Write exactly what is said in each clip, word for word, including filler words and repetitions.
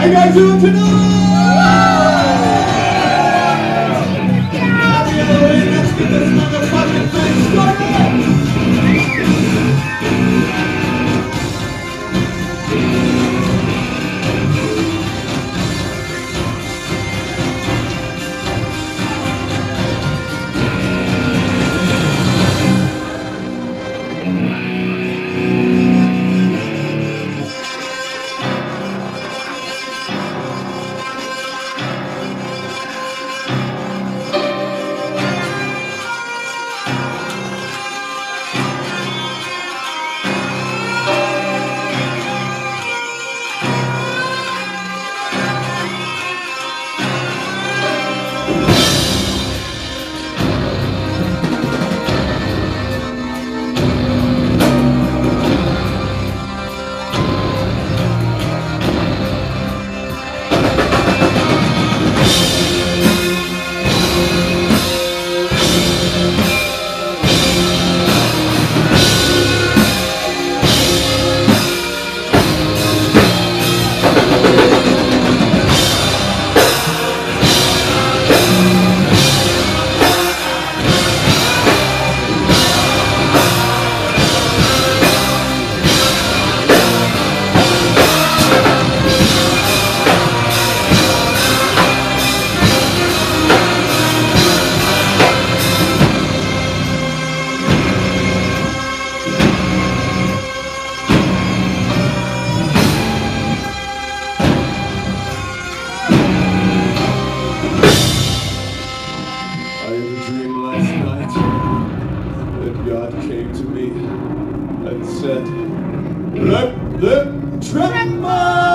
How you guys doing tonight? Happy Halloween, let's get this motherfucking thing came to me and said, "Blip, blip, tremble!"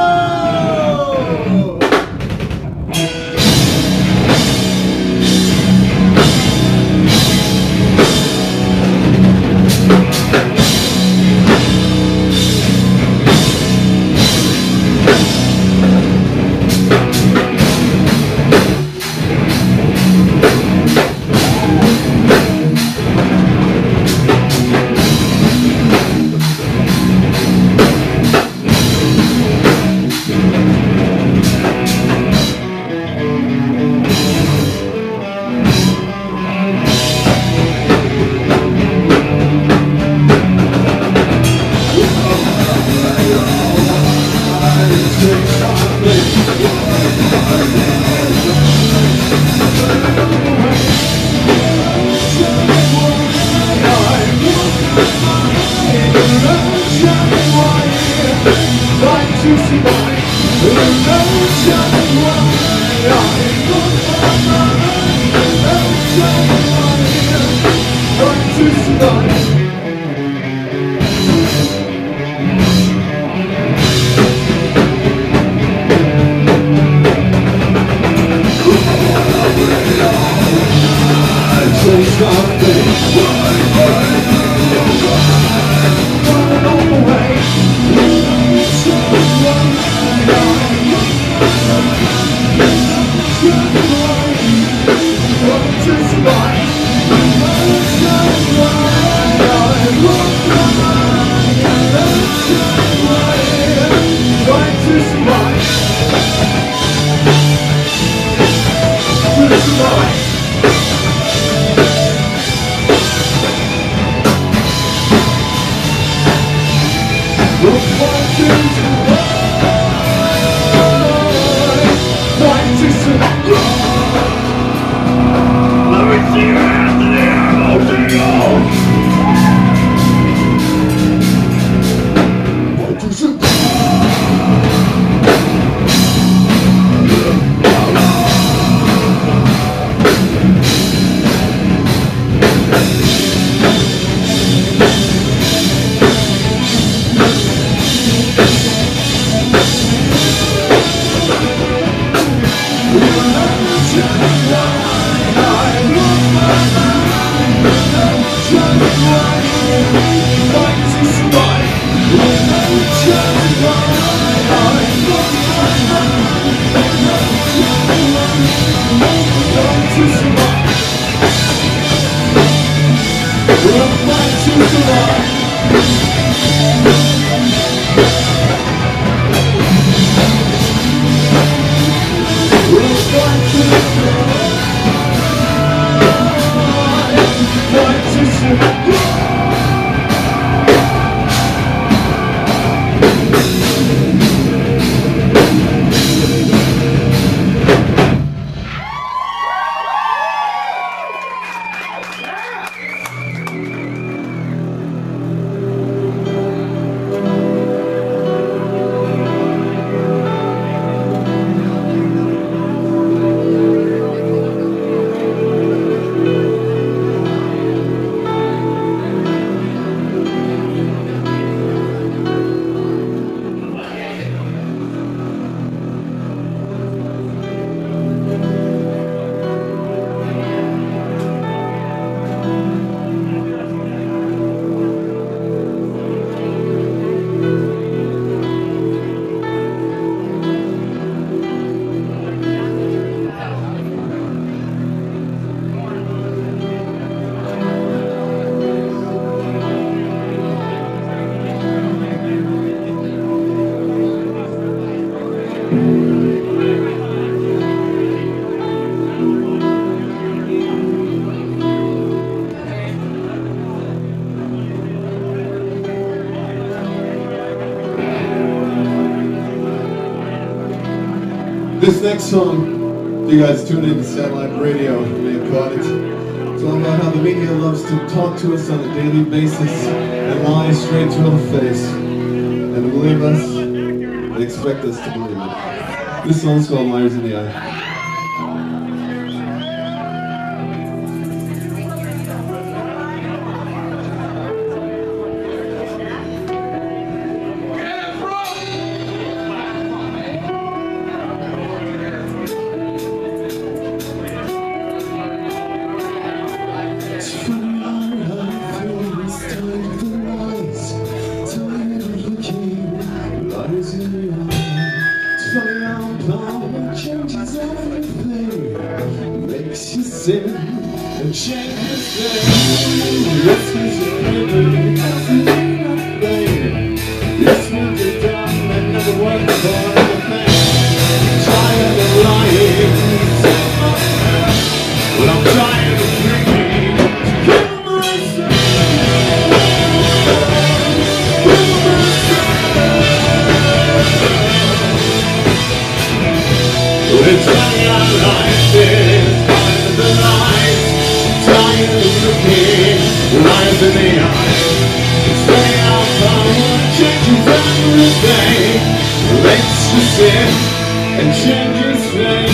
This next song, if you guys tuned in to satellite radio, you may have caught it. It's all about how the media loves to talk to us on a daily basis and lie straight to our face and believe us and expect us to believe it. This song's called Liars in the Eye. Changes everything, makes you sin and change the thing.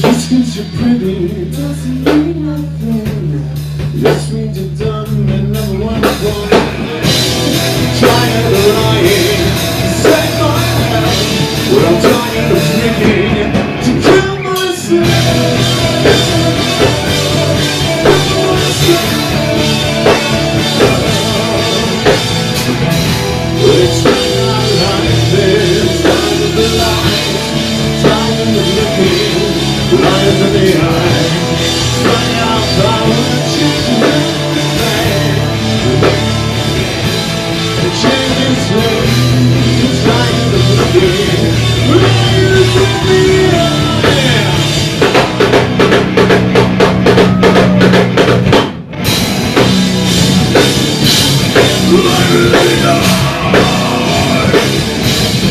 This is your living, doesn't mean nothing. This will be done and never work for anything. I'm tired of lying, but I'm tired of drinking to kill myself. Kill myself. It's running out of life, it's lies in the night. Tired of looking, lies in the eye. It's running out of power, changes everything. Makes you sin and changes things. Oh, just 'cause you're pretty doesn't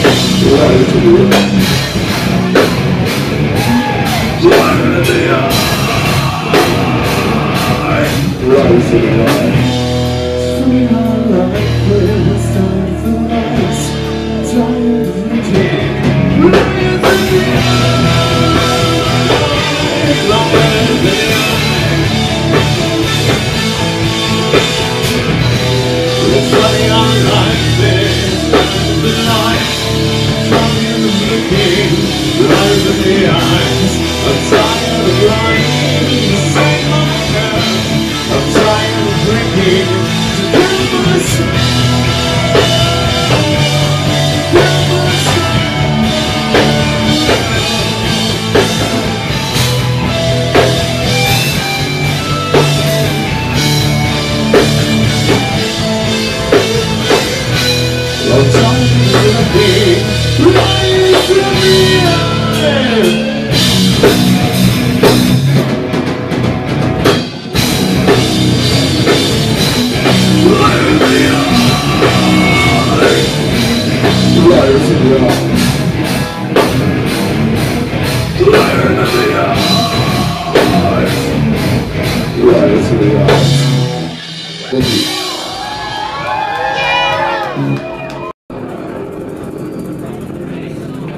mean nothing. Just means you're dumb and never want to go. Tired of lying, save my health. Well, I'm tired of drinking to kill myself. Kill myself. Well, it's running out of life, it's lies in the light. Tired of looking, lies in the eye. Running out of power.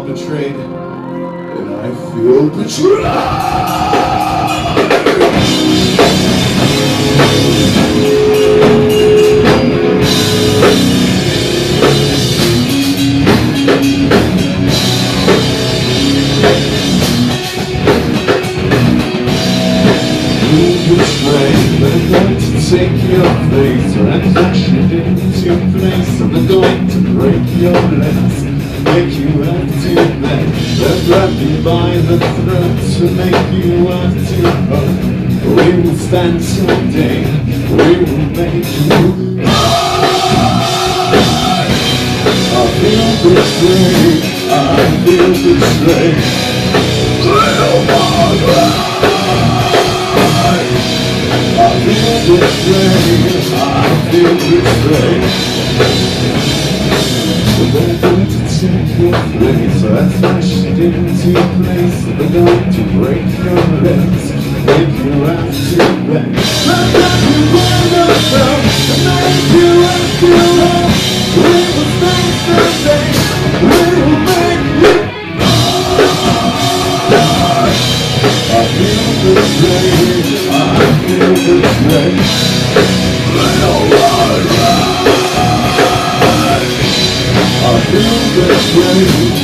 Betrayed, and I feel betrayed. train, they're going to take your place and dash it into place, and they're going to break your legs, make you have to beg. They'll grab you by the throat to make you have to hope. We will stand someday, we will make you I feel betrayed, I feel betrayed. Little Margaret! I feel betrayed, I feel betrayed. They're going to take your place, I'll smash it into place. They're going to break your legs, make you have to bend. They'll grab you by the throat, make you have to hope. We will make the day, we will make you mine. I feel betrayed, I feel betrayed. Little Margaret, I feel betrayed, I feel betrayed.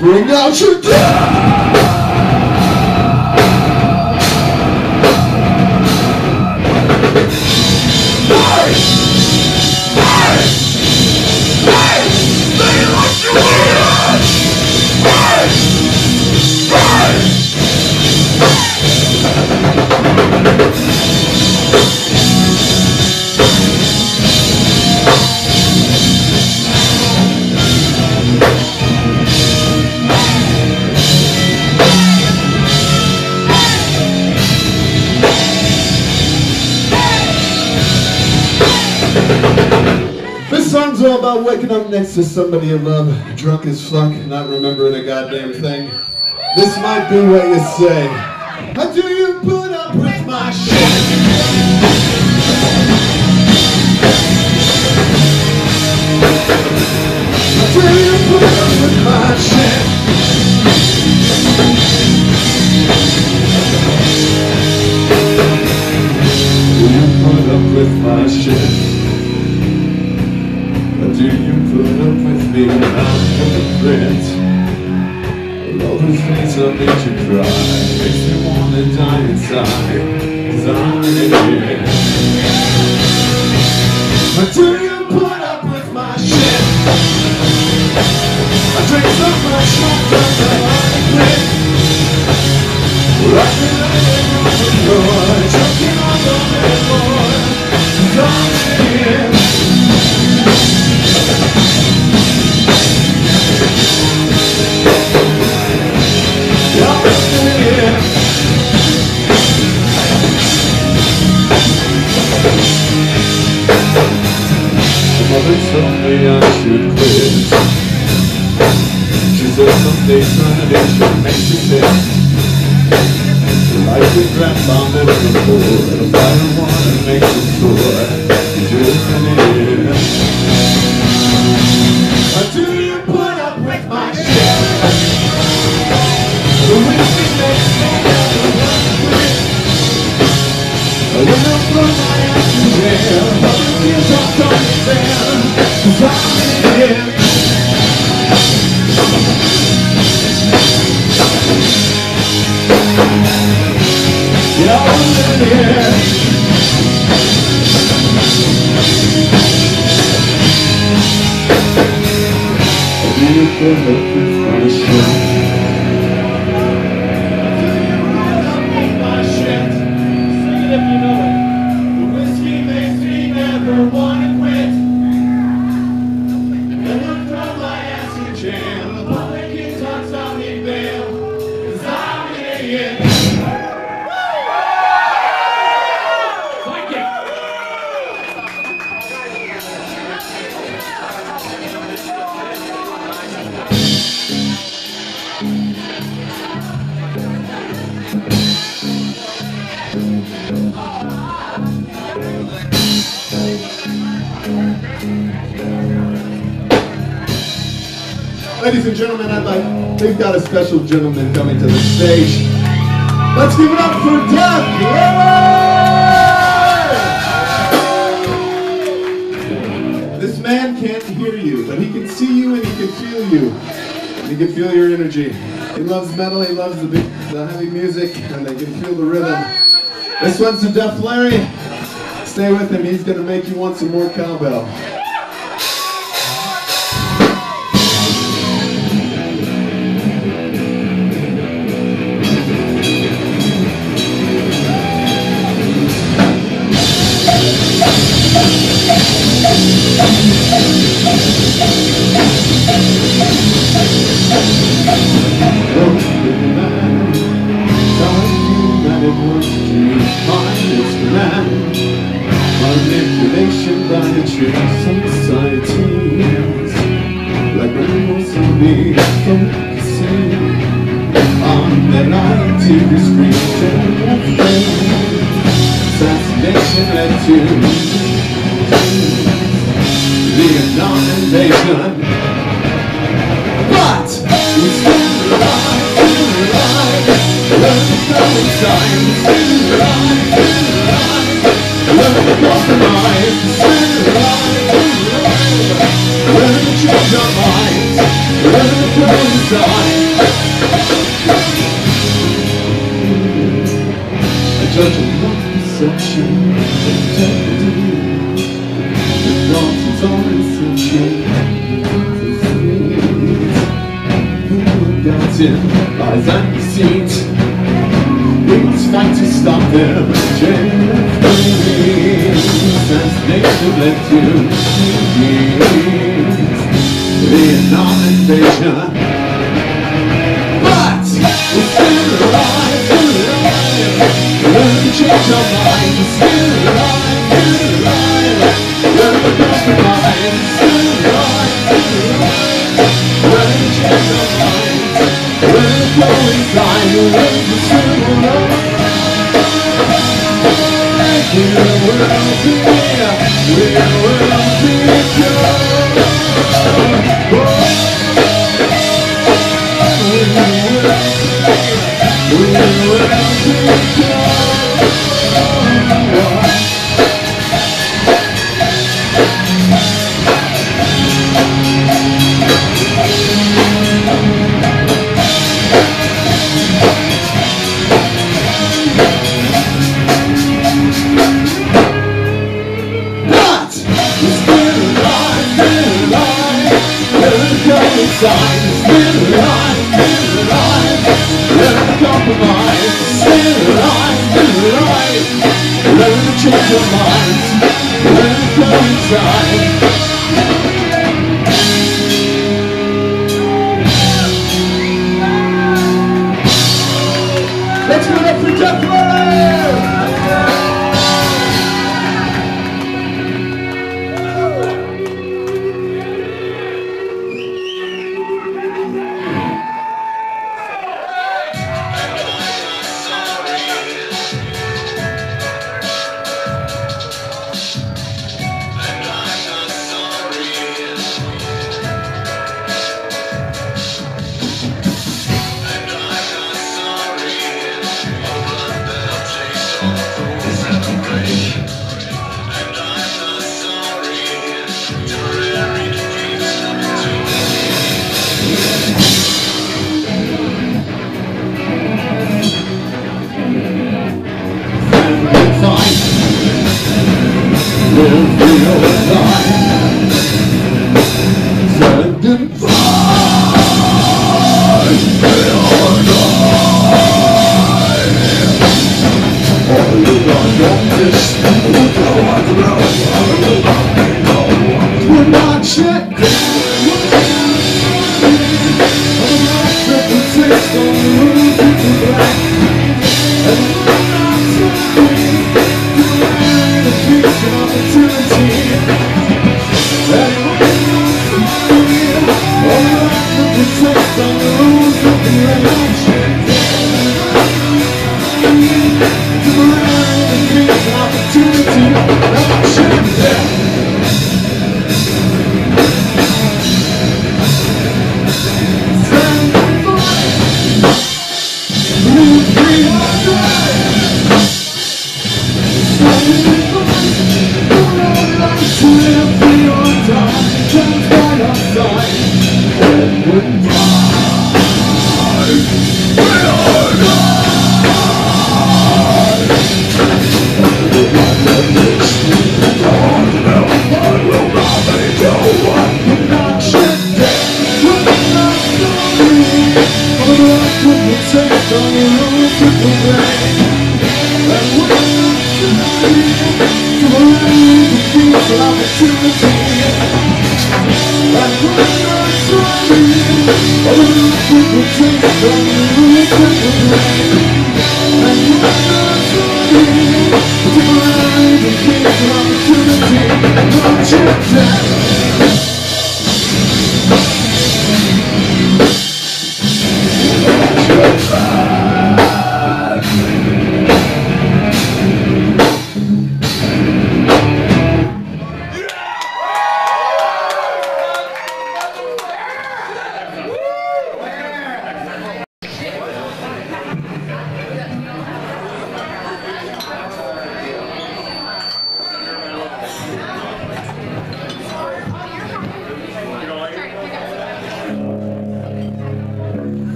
Bring out your death! Hey! Hey! Hey! They like you! Hey! Hey! song's all about waking up next to somebody you love, drunk as fuck, not remembering a goddamn thing. This might be what you say. How do you put up with my shit? How do you put up with my shit? With my shit, or do you put up with me when I'm in the print? Well, all the things that make you cry makes you wanna die inside, 'cause I'm in it. Or do you put up with my shit? I drink so much water that I quit. Well, I feel like I'm choking on the memory. I'm here. My mother told me I should quit. She said someday son, addiction makes you sick. I could grab my lips before, and I don't wanna make you sore. Cause you're an idiot. How do you put up with my shit? The whiskey makes me out of one grip. I went up from my ass to jail, but the tears are starting to fail. Cause I'm an idiot. Yeah, I'm in here. How do you put up with my shit? Do you put up with my shit? Sing it if you know it. The whiskey makes me never wanna quit. I looked on my ass in jail. The public is on something bail. 'Cause I'm an idiot. Ladies and gentlemen, I'd like, we've got a special gentleman coming to the stage. Let's give it up for Deaf Larry! This man can't hear you, but he can see you and he can feel you. He can feel your energy. He loves metal, he loves the, the heavy music, and they can feel the rhythm. This one's to Deaf Larry. Stay with him, he's gonna make you want some more cowbell. Manipulation by the tricks of society, like animals on me, focusing on their ideal description of things. Assassination led to Vietnam invasion, but we still alive, still alive. Learn from the times, still alive, still alive. Learn across the lines, still alive. Learn to change our minds, learn to go inside. I judge on one perception, integrity. The thought is always a change. Who would doubt it? Lies and deceit. It's time to stop them. Change of things. Assassination led to disease. Vietnam invasion. But we're still alive, still alive. Learn to change our minds. Still alive, still alive. Learn to cross the lines. Still alive.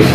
Let's make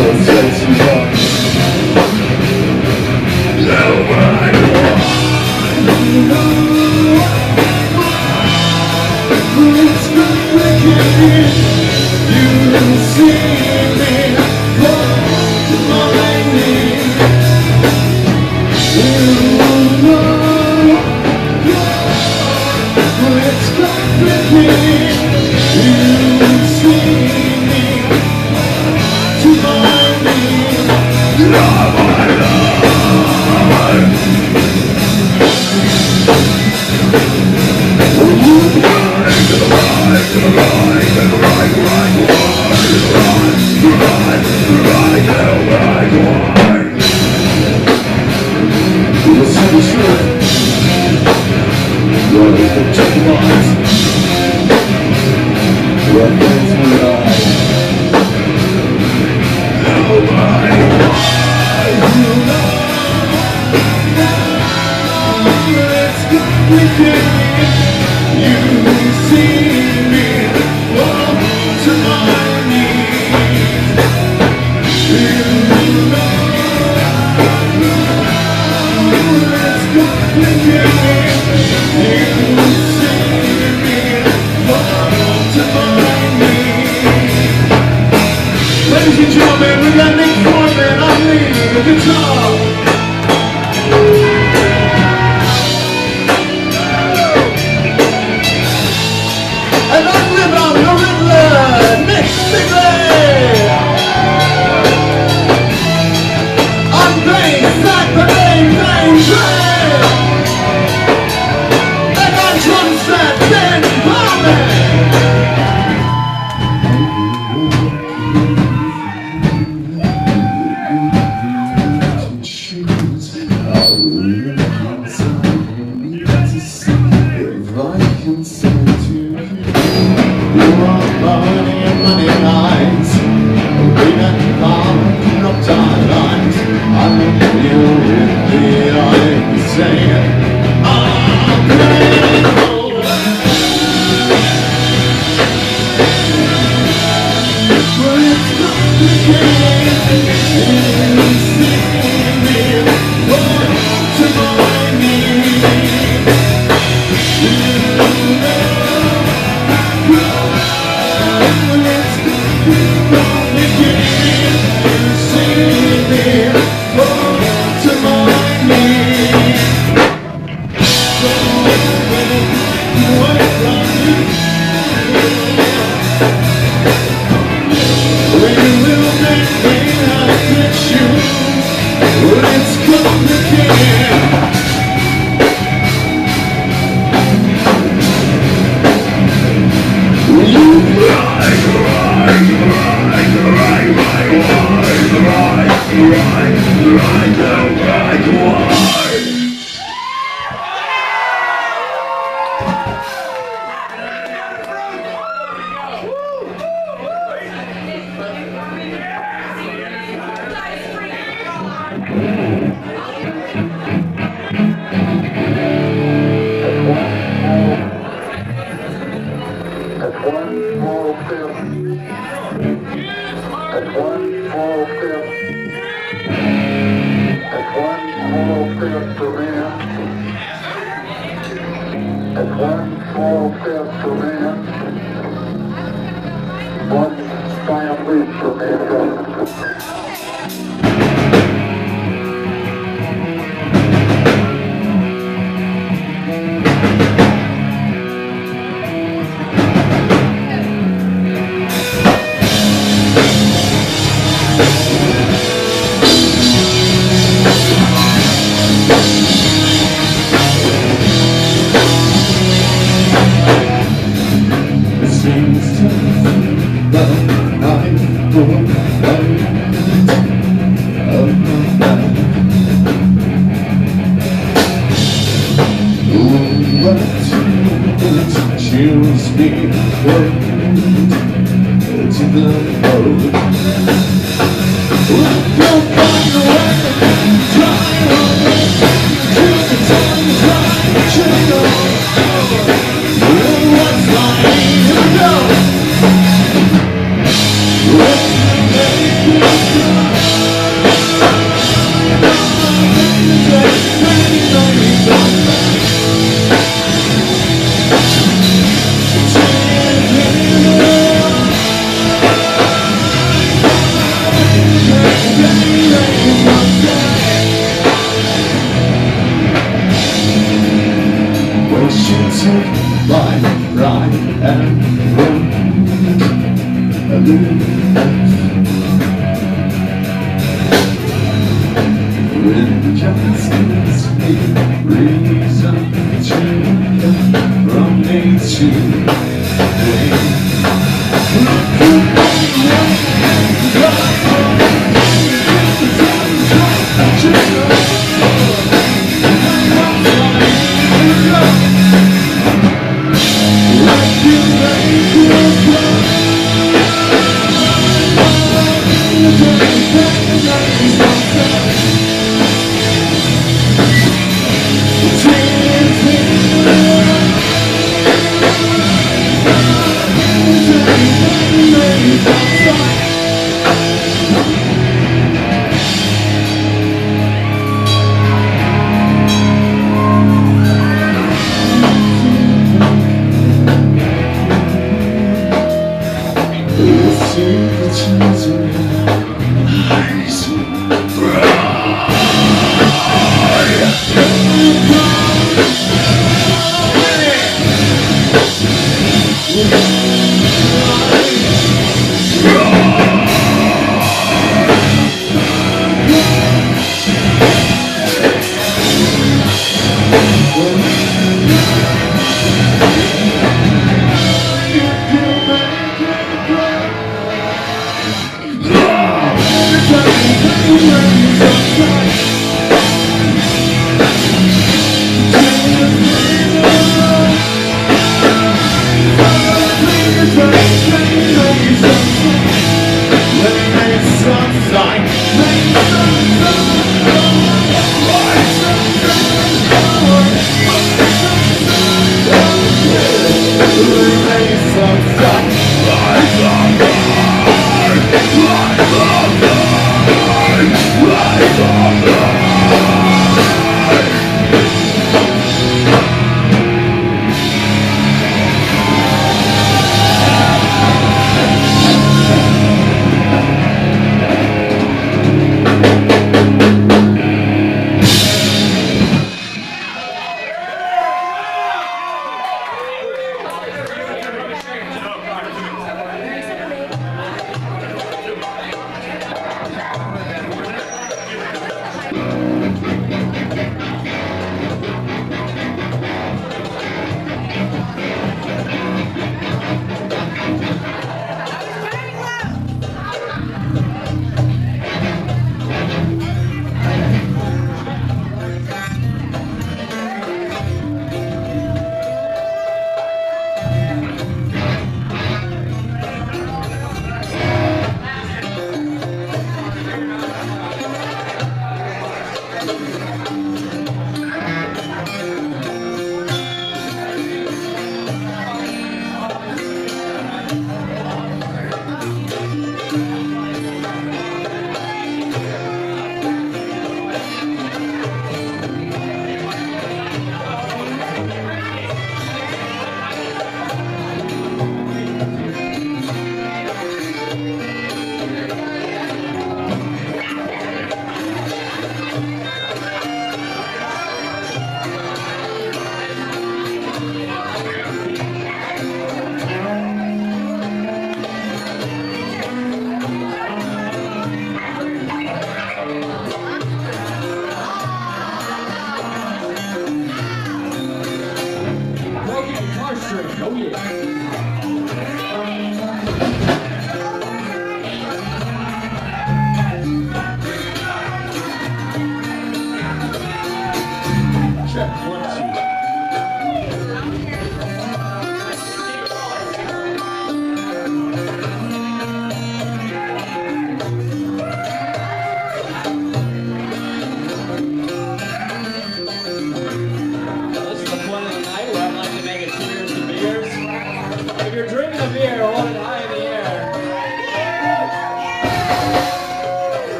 it. When just gives me reason to come from me to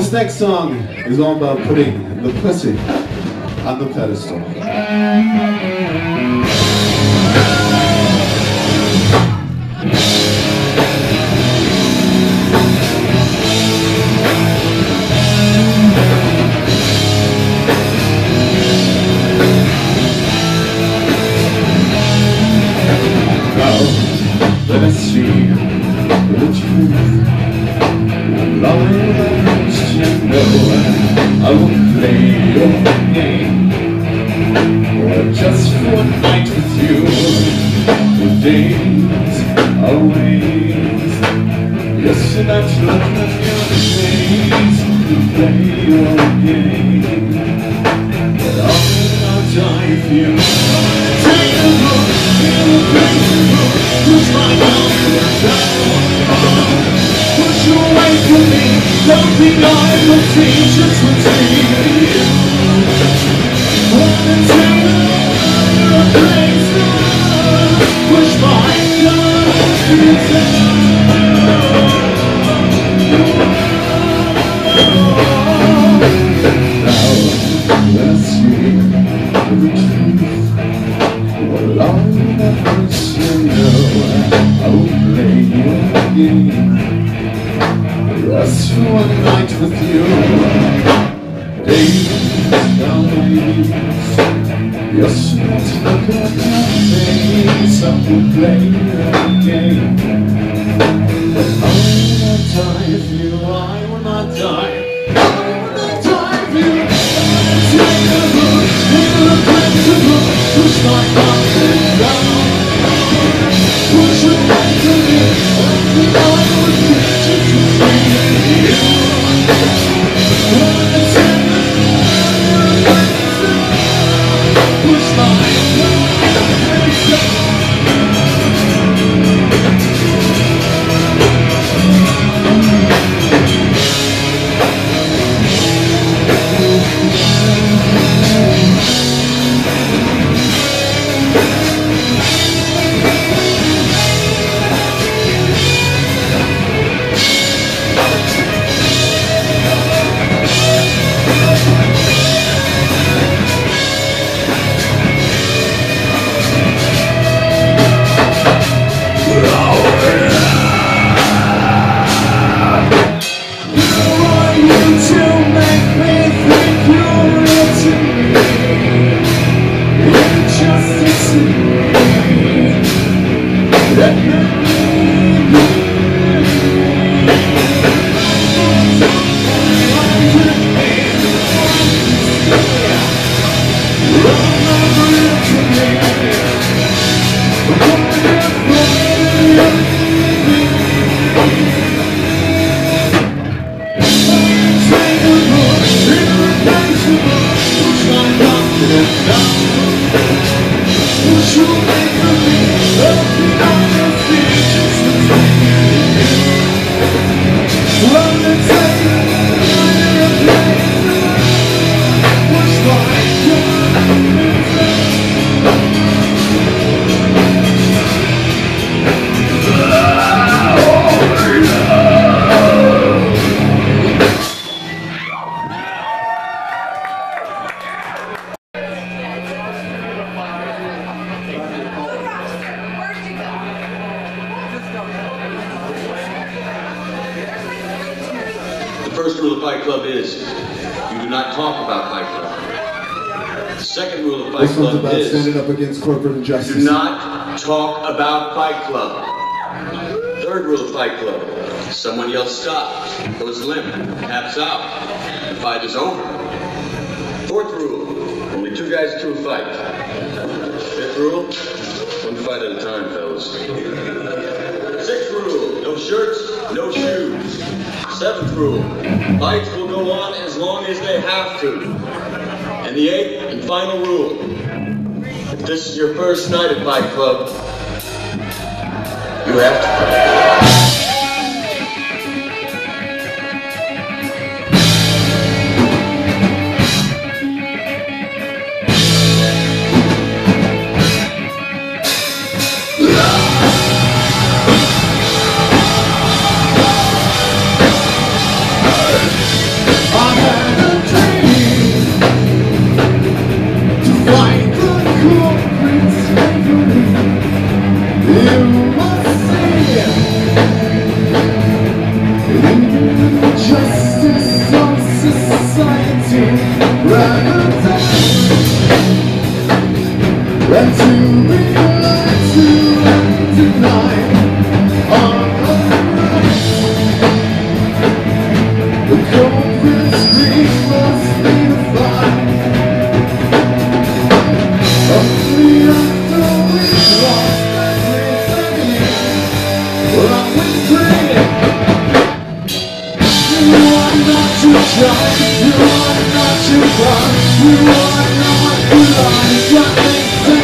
This next song is all about putting the pussy on the pedestal. Do not talk about Fight Club. Third rule of Fight Club. Someone yells stop, goes limp, taps out. The fight is over. Fourth rule, only two guys to a fight. Fifth rule, one fight at a time, fellas. Sixth rule, no shirts, no shoes. Seventh rule, fights will go on as long as they have to. And the eighth and final rule, if this is your first night at Fight Club, you have to fight. and to realize you tonight on the night. The cold street must be the fire. Only after we've lost that dreams again, well, I've been praying. You are not to try, you are not to cry, you are not to lie. From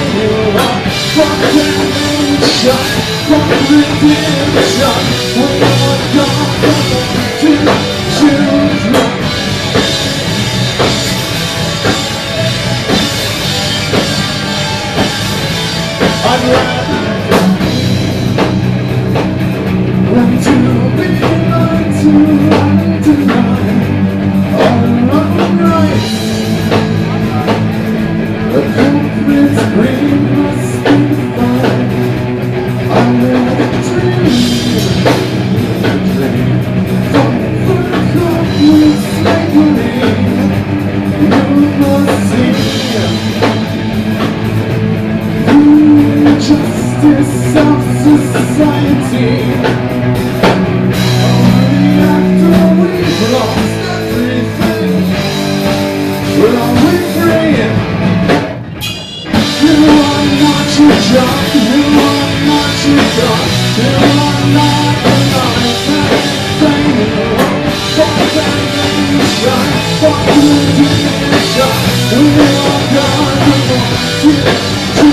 the inside, from the inside, we're all gone to choose one. I'd rather than to be blind to light tonight, on our night. The comfort's green must be justice of society. Only after we've lost everything, we're always praying. You are not your job, you are not your God, you are not the life anything you want. Fuck that name shot, fuck you name shot, we're all gone to want you to do.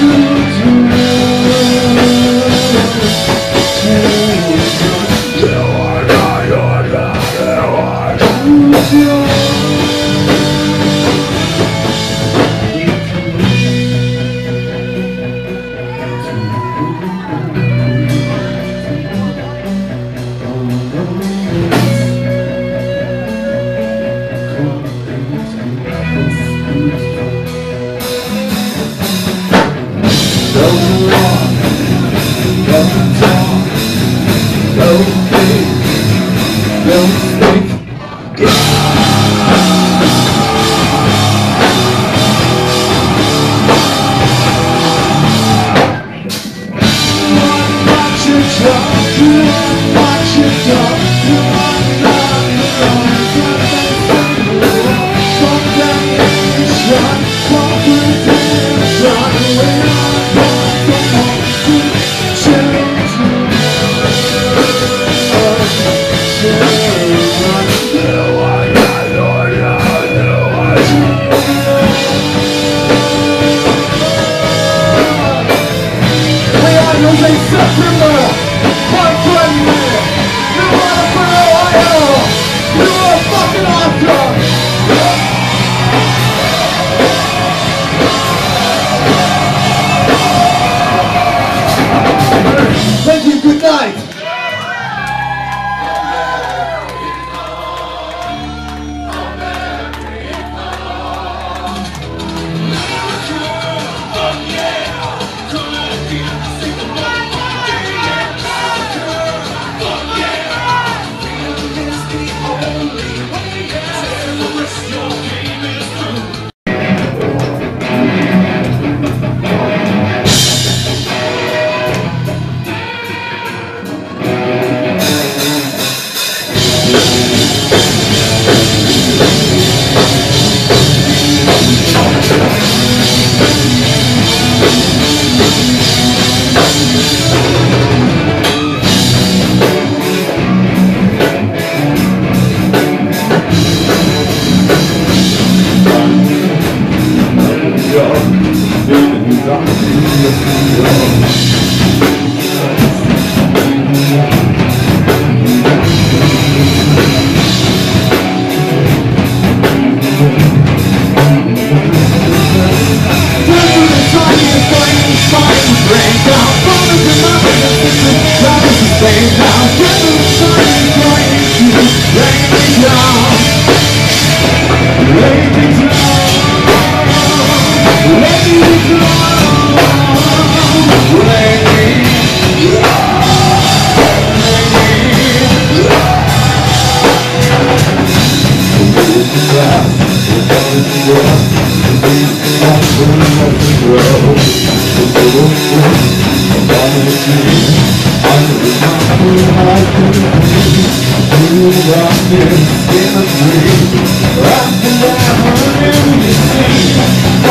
I'm I